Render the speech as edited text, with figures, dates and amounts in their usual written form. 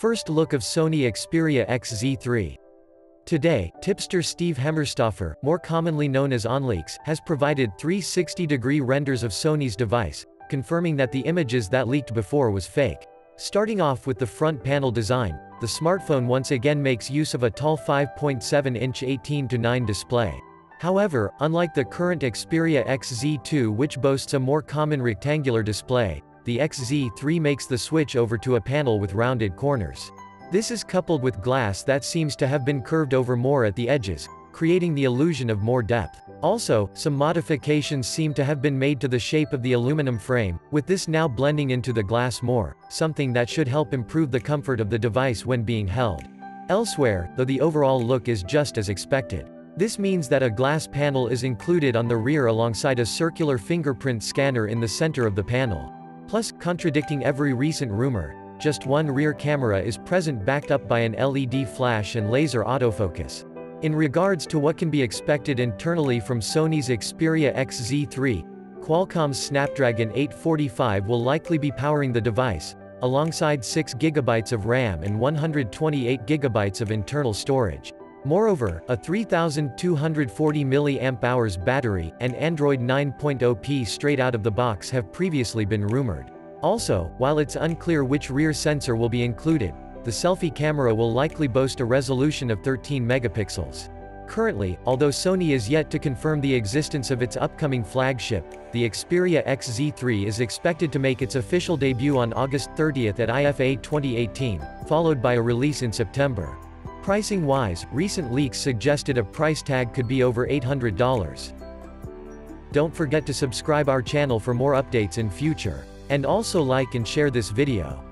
First look of Sony Xperia XZ3. Today, tipster Steve Hemmerstoffer, more commonly known as Onleaks, has provided 360-degree renders of Sony's device, confirming that the images that leaked before was fake. Starting off with the front panel design, the smartphone once again makes use of a tall 5.7-inch 18:9 display. However, unlike the current Xperia XZ2, which boasts a more common rectangular display, the XZ3 makes the switch over to a panel with rounded corners. This is coupled with glass that seems to have been curved over more at the edges, creating the illusion of more depth. Also, some modifications seem to have been made to the shape of the aluminum frame, with this now blending into the glass more, something that should help improve the comfort of the device when being held. Elsewhere, though, the overall look is just as expected. This means that a glass panel is included on the rear alongside a circular fingerprint scanner in the center of the panel. Plus, contradicting every recent rumor, just one rear camera is present, backed up by an LED flash and laser autofocus. In regards to what can be expected internally from Sony's Xperia XZ3, Qualcomm's Snapdragon 845 will likely be powering the device, alongside 6GB of RAM and 128GB of internal storage. Moreover, a 3,240 mAh battery, and Android 9.0p straight out of the box have previously been rumored. Also, while it's unclear which rear sensor will be included, the selfie camera will likely boast a resolution of 13 megapixels. Currently, although Sony is yet to confirm the existence of its upcoming flagship, the Xperia XZ3 is expected to make its official debut on August 30th at IFA 2018, followed by a release in September. Pricing-wise, recent leaks suggested a price tag could be over $800. Don't forget to subscribe our channel for more updates in future. And also like and share this video.